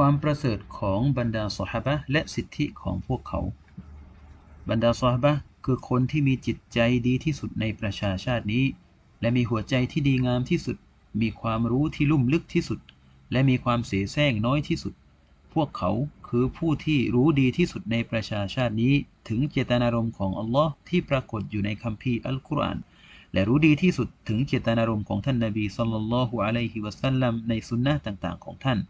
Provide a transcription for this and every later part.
ความประเสริฐของบรรดาซอฮาบะห์และสิทธิของพวกเขาบรรดาซอฮาบะห์คือคนที่มีจิตใจดีที่สุดในประชาชาตินี้และมีหัวใจที่ดีงามที่สุดมีความรู้ที่ลุ่มลึกที่สุดและมีความเสแสร้งน้อยที่สุดพวกเขาคือผู้ที่รู้ดีที่สุดในประชาชาตินี้ถึงเจตนารมณ์ของอัลลอฮ์ที่ปรากฏอยู่ในคัมภีร์อัลกุรอานและรู้ดีที่สุดถึงเจตนารมณ์ของท่านนบีศ็อลลัลลอฮุอะลัยฮิวะซัลลัมในสุนนะห์ต่างๆของท่าน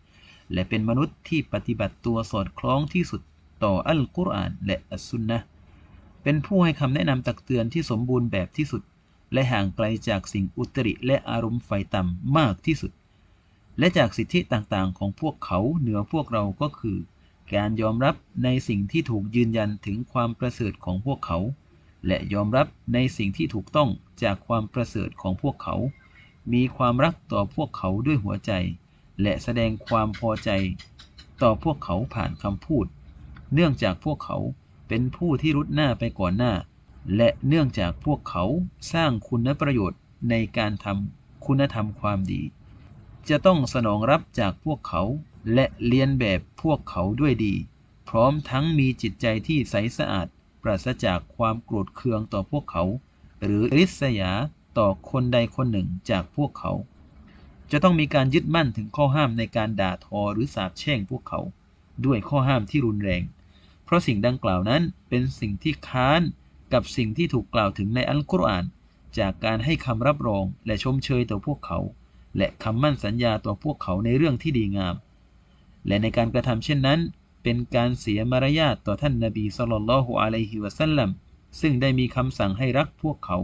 และเป็นมนุษย์ที่ปฏิบัติตัวสอดคล้องที่สุดต่ออัลกุรอานและอัสสุนนะห์เป็นผู้ให้คำแนะนำตักเตือนที่สมบูรณ์แบบที่สุดและห่างไกลจากสิ่งอุตริและอารมณ์ไฟต่ำมากที่สุดและจากสิทธิต่างๆของพวกเขาเหนือพวกเราก็คือการยอมรับในสิ่งที่ถูกยืนยันถึงความประเสริฐของพวกเขาและยอมรับในสิ่งที่ถูกต้องจากความประเสริฐของพวกเขามีความรักต่อพวกเขาด้วยหัวใจและแสดงความพอใจต่อพวกเขาผ่านคำพูดเนื่องจากพวกเขาเป็นผู้ที่รุดหน้าไปก่อนหน้าและเนื่องจากพวกเขาสร้างคุณประโยชน์ในการทำคุณธรรมความดีจะต้องสนองรับจากพวกเขาและเลียนแบบพวกเขาด้วยดีพร้อมทั้งมีจิตใจที่ใสสะอาดปราศจากความโกรธเคืองต่อพวกเขาหรือริษยาต่อคนใดคนหนึ่งจากพวกเขาจะต้องมีการยึดมั่นถึงข้อห้ามในการด่าทอหรือสาปแช่งพวกเขาด้วยข้อห้ามที่รุนแรงเพราะสิ่งดังกล่าวนั้นเป็นสิ่งที่ค้านกับสิ่งที่ถูกกล่าวถึงในอัลกุรอานจากการให้คำรับรองและชมเชยต่อพวกเขาและคำมั่นสัญญาต่อพวกเขาในเรื่องที่ดีงามและในการกระทำเช่นนั้นเป็นการเสียมารยาทต่อท่านนบีศ็อลลัลลอฮุอะลัยฮิวะซัลลัมซึ่งได้มีคำสั่งให้รักพวกเขา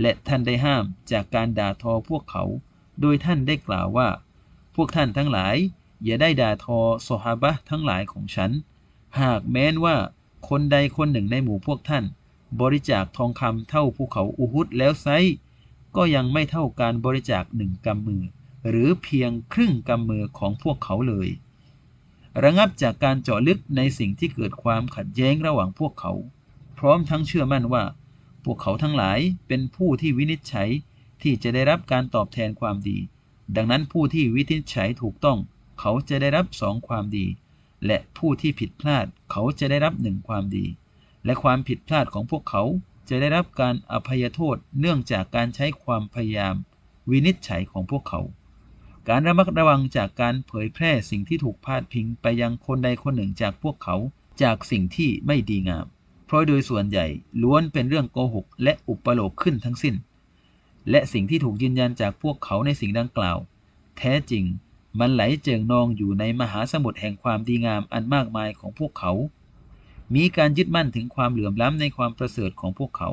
และท่านได้ห้ามจากการด่าทอพวกเขาโดยท่านได้กล่าวว่าพวกท่านทั้งหลายอย่าได้ด่าทอซอฮาบะห์ทั้งหลายของฉันหากแม้นว่าคนใดคนหนึ่งในหมู่พวกท่านบริจาคทองคำเท่าภูเขาอูฮุดแล้วไซก็ยังไม่เท่าการบริจาคหนึ่งกำมือหรือเพียงครึ่งกำมือของพวกเขาเลยระงับจากการเจาะลึกในสิ่งที่เกิดความขัดแย้งระหว่างพวกเขาพร้อมทั้งเชื่อมั่นว่าพวกเขาทั้งหลายเป็นผู้ที่วินิจฉัยที่จะได้รับการตอบแทนความดีดังนั้นผู้ที่วินิจฉัยถูกต้องเขาจะได้รับสองความดีและผู้ที่ผิดพลาดเขาจะได้รับหนึ่งความดีและความผิดพลาดของพวกเขาจะได้รับการอภัยโทษเนื่องจากการใช้ความพยายามวินิจฉัยของพวกเขาการระมัดระวังจากการเผยแพร่สิ่งที่ถูกพาดพิงไปยังคนใดคนหนึ่งจากพวกเขาจากสิ่งที่ไม่ดีงามเพราะโดยส่วนใหญ่ล้วนเป็นเรื่องโกหกและอุปโลกขึ้นทั้งสิ้นและสิ่งที่ถูกยืนยันจากพวกเขาในสิ่งดังกล่าวแท้จริงมันไหลเจิ่งนองอยู่ในมหาสมุทรแห่งความดีงามอันมากมายของพวกเขามีการยึดมั่นถึงความเหลื่อมล้ำในความประเสริฐของพวกเขา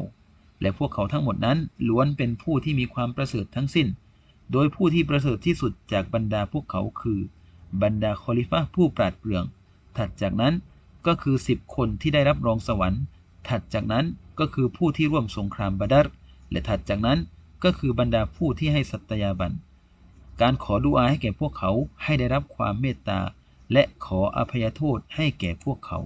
และพวกเขาทั้งหมดนั้นล้วนเป็นผู้ที่มีความประเสริฐทั้งสิ้นโดยผู้ที่ประเสริฐที่สุดจากบรรดาพวกเขาคือบรรดาคอลิฟะห์ผู้ปราดเปรื่องถัดจากนั้นก็คือ10คนที่ได้รับรองสวรรค์ถัดจากนั้นก็คือผู้ที่ร่วมสงครามบะดัรและถัดจากนั้นก็คือบรรดาผู้ที่ให้สัตยาบันการขอดุอาให้แก่พวกเขาให้ได้รับความเมตตาและขออภัยโทษให้แก่พวกเขา